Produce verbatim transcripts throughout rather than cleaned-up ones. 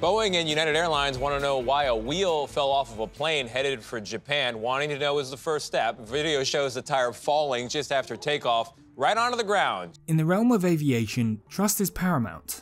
Boeing and United Airlines want to know why a wheel fell off of a plane headed for Japan. Wanting to know is the first step. Video shows the tire falling just after takeoff, right onto the ground. In the realm of aviation, trust is paramount.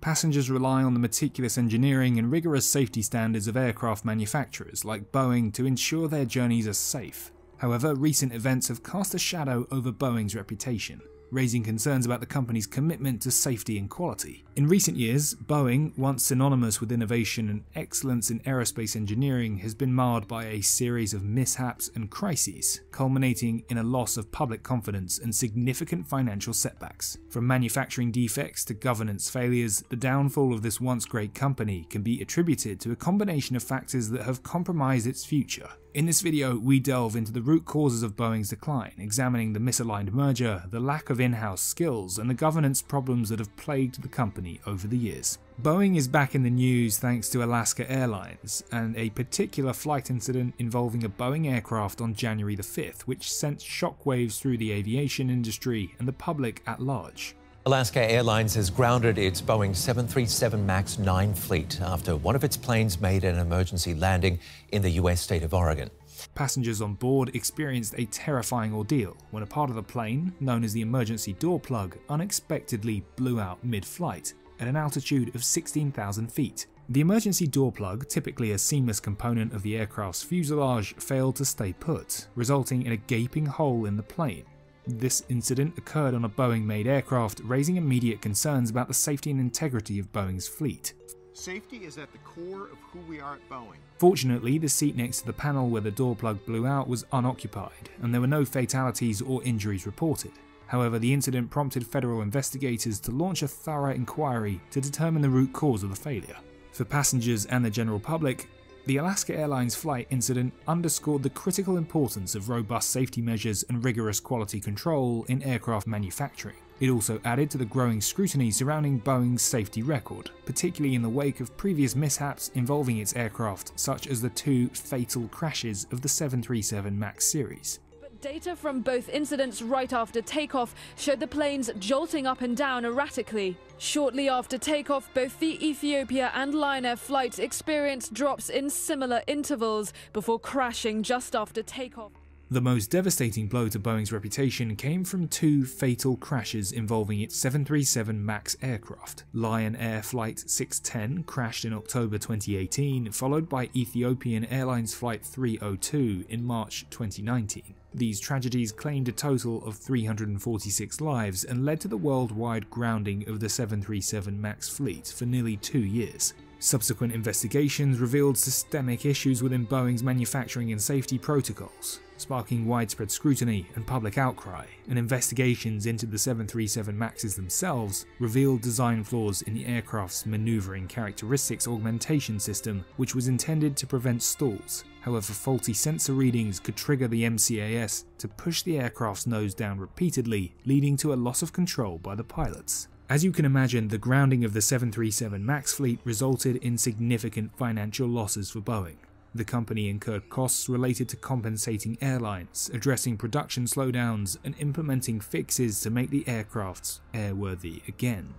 Passengers rely on the meticulous engineering and rigorous safety standards of aircraft manufacturers like Boeing to ensure their journeys are safe. However, recent events have cast a shadow over Boeing's reputation, raising concerns about the company's commitment to safety and quality. In recent years, Boeing, once synonymous with innovation and excellence in aerospace engineering, has been marred by a series of mishaps and crises, culminating in a loss of public confidence and significant financial setbacks. From manufacturing defects to governance failures, the downfall of this once great company can be attributed to a combination of factors that have compromised its future. In this video, we delve into the root causes of Boeing's decline, examining the misaligned merger, the lack of in-house skills, and the governance problems that have plagued the company over the years. Boeing is back in the news thanks to Alaska Airlines and a particular flight incident involving a Boeing aircraft on January the fifth, which sent shockwaves through the aviation industry and the public at large. Alaska Airlines has grounded its Boeing seven thirty-seven MAX nine fleet after one of its planes made an emergency landing in the U S state of Oregon. Passengers on board experienced a terrifying ordeal when a part of the plane, known as the emergency door plug, unexpectedly blew out mid-flight at an altitude of sixteen thousand feet. The emergency door plug, typically a seamless component of the aircraft's fuselage, failed to stay put, resulting in a gaping hole in the plane. This incident occurred on a Boeing-made aircraft, raising immediate concerns about the safety and integrity of Boeing's fleet. Safety is at the core of who we are at Boeing. Fortunately, the seat next to the panel where the door plug blew out was unoccupied, and there were no fatalities or injuries reported. However, the incident prompted federal investigators to launch a thorough inquiry to determine the root cause of the failure. For passengers and the general public, the Alaska Airlines flight incident underscored the critical importance of robust safety measures and rigorous quality control in aircraft manufacturing. It also added to the growing scrutiny surrounding Boeing's safety record, particularly in the wake of previous mishaps involving its aircraft, such as the two fatal crashes of the seven thirty-seven MAX series. Data from both incidents right after takeoff showed the planes jolting up and down erratically. Shortly after takeoff, both the Ethiopia and Lion Air flights experienced drops in similar intervals before crashing just after takeoff. The most devastating blow to Boeing's reputation came from two fatal crashes involving its seven thirty-seven MAX aircraft. Lion Air Flight six ten crashed in October twenty eighteen, followed by Ethiopian Airlines Flight three oh two in March twenty nineteen. These tragedies claimed a total of three hundred forty-six lives and led to the worldwide grounding of the seven thirty-seven MAX fleet for nearly two years. Subsequent investigations revealed systemic issues within Boeing's manufacturing and safety protocols, sparking widespread scrutiny and public outcry, and investigations into the seven thirty-seven MAXes themselves revealed design flaws in the aircraft's Maneuvering Characteristics Augmentation System, which was intended to prevent stalls. However, faulty sensor readings could trigger the M C A S to push the aircraft's nose down repeatedly, leading to a loss of control by the pilots. As you can imagine, the grounding of the seven thirty-seven MAX fleet resulted in significant financial losses for Boeing. The company incurred costs related to compensating airlines, addressing production slowdowns, and implementing fixes to make the aircrafts airworthy again.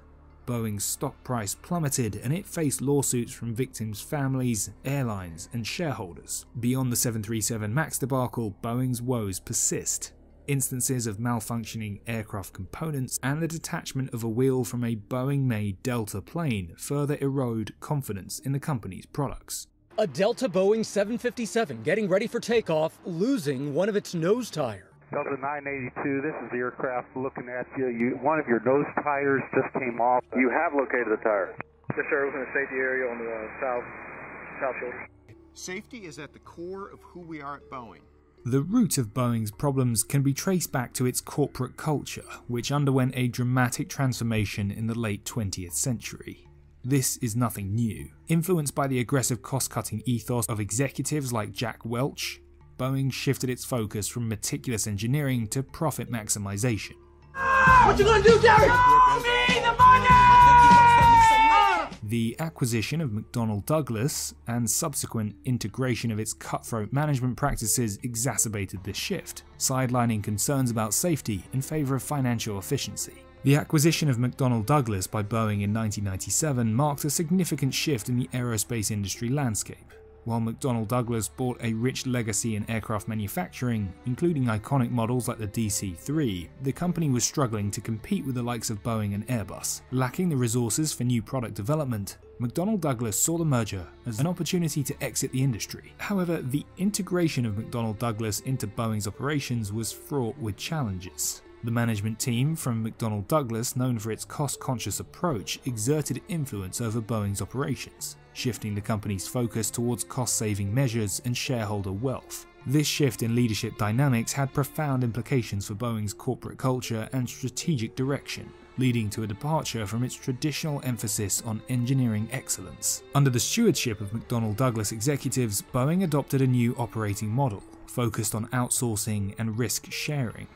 Boeing's stock price plummeted, and it faced lawsuits from victims' families, airlines, and shareholders. Beyond the seven thirty-seven MAX debacle, Boeing's woes persist. Instances of malfunctioning aircraft components and the detachment of a wheel from a Boeing-made Delta plane further erode confidence in the company's products. A Delta Boeing seven fifty-seven getting ready for takeoff, losing one of its nose tires. Delta nine eighty-two, this is the aircraft looking at you. you. One of your nose tires just came off. You have located the tire. Yes, sir. We're in the safety area on the uh, south, south shoulder. Safety is at the core of who we are at Boeing. The root of Boeing's problems can be traced back to its corporate culture, which underwent a dramatic transformation in the late twentieth century. This is nothing new. Influenced by the aggressive cost-cutting ethos of executives like Jack Welch, Boeing shifted its focus from meticulous engineering to profit maximization. What you gonna do, Jerry? Show me the money! The acquisition of McDonnell Douglas and subsequent integration of its cutthroat management practices exacerbated this shift, sidelining concerns about safety in favor of financial efficiency. The acquisition of McDonnell Douglas by Boeing in nineteen ninety-seven marked a significant shift in the aerospace industry landscape. While McDonnell Douglas brought a rich legacy in aircraft manufacturing, including iconic models like the D C three, the company was struggling to compete with the likes of Boeing and Airbus. Lacking the resources for new product development, McDonnell Douglas saw the merger as an opportunity to exit the industry. However, the integration of McDonnell Douglas into Boeing's operations was fraught with challenges. The management team from McDonnell Douglas, known for its cost-conscious approach, exerted influence over Boeing's operations, shifting the company's focus towards cost-saving measures and shareholder wealth. This shift in leadership dynamics had profound implications for Boeing's corporate culture and strategic direction, leading to a departure from its traditional emphasis on engineering excellence. Under the stewardship of McDonnell Douglas executives, Boeing adopted a new operating model, focused on outsourcing and risk-sharing.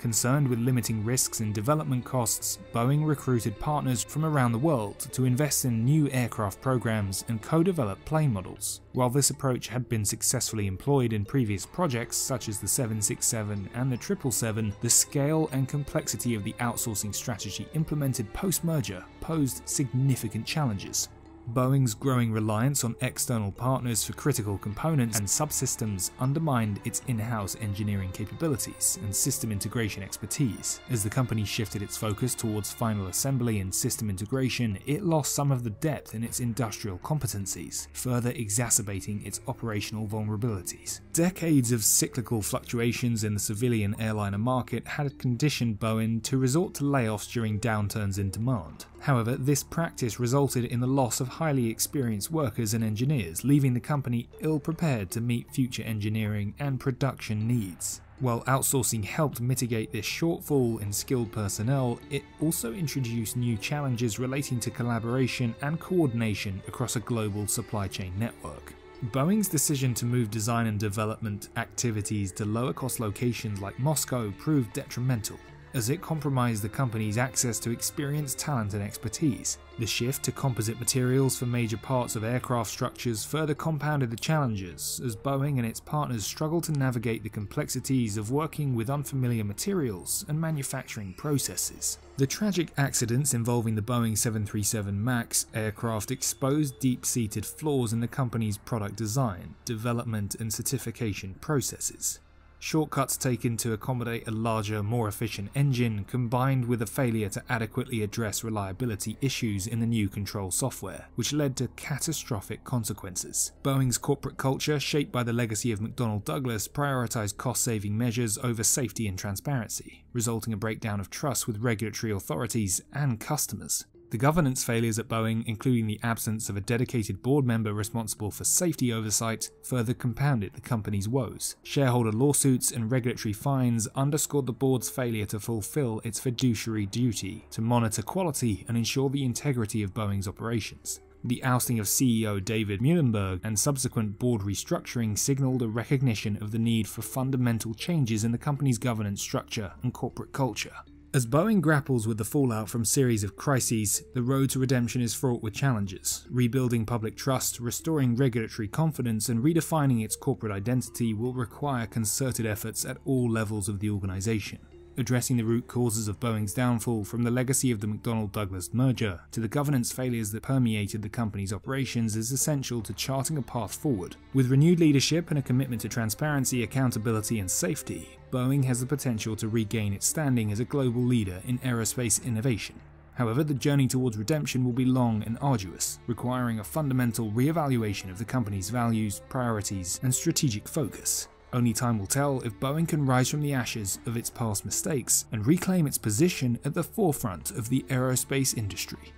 Concerned with limiting risks and development costs, Boeing recruited partners from around the world to invest in new aircraft programs and co-develop plane models. While this approach had been successfully employed in previous projects such as the seven sixty-seven and the triple seven, the scale and complexity of the outsourcing strategy implemented post-merger posed significant challenges. Boeing's growing reliance on external partners for critical components and subsystems undermined its in-house engineering capabilities and system integration expertise. As the company shifted its focus towards final assembly and system integration, it lost some of the depth in its industrial competencies, further exacerbating its operational vulnerabilities. Decades of cyclical fluctuations in the civilian airliner market had conditioned Boeing to resort to layoffs during downturns in demand. However, this practice resulted in the loss of highly experienced workers and engineers, leaving the company ill-prepared to meet future engineering and production needs. While outsourcing helped mitigate this shortfall in skilled personnel, it also introduced new challenges relating to collaboration and coordination across a global supply chain network. Boeing's decision to move design and development activities to lower-cost locations like Moscow proved detrimental, as it compromised the company's access to experienced talent and expertise. The shift to composite materials for major parts of aircraft structures further compounded the challenges, as Boeing and its partners struggled to navigate the complexities of working with unfamiliar materials and manufacturing processes. The tragic accidents involving the Boeing seven thirty-seven MAX aircraft exposed deep-seated flaws in the company's product design, development, and certification processes. Shortcuts taken to accommodate a larger, more efficient engine, combined with a failure to adequately address reliability issues in the new control software, which led to catastrophic consequences. Boeing's corporate culture, shaped by the legacy of McDonnell Douglas, prioritized cost-saving measures over safety and transparency, resulting in a breakdown of trust with regulatory authorities and customers. The governance failures at Boeing, including the absence of a dedicated board member responsible for safety oversight, further compounded the company's woes. Shareholder lawsuits and regulatory fines underscored the board's failure to fulfill its fiduciary duty to monitor quality and ensure the integrity of Boeing's operations. The ousting of C E O David Muhlenberg and subsequent board restructuring signaled a recognition of the need for fundamental changes in the company's governance structure and corporate culture. As Boeing grapples with the fallout from a series of crises, the road to redemption is fraught with challenges. Rebuilding public trust, restoring regulatory confidence, and redefining its corporate identity will require concerted efforts at all levels of the organization. Addressing the root causes of Boeing's downfall, from the legacy of the McDonnell Douglas merger to the governance failures that permeated the company's operations, is essential to charting a path forward. With renewed leadership and a commitment to transparency, accountability, and safety, Boeing has the potential to regain its standing as a global leader in aerospace innovation. However, the journey towards redemption will be long and arduous, requiring a fundamental reevaluation of the company's values, priorities, and strategic focus. Only time will tell if Boeing can rise from the ashes of its past mistakes and reclaim its position at the forefront of the aerospace industry.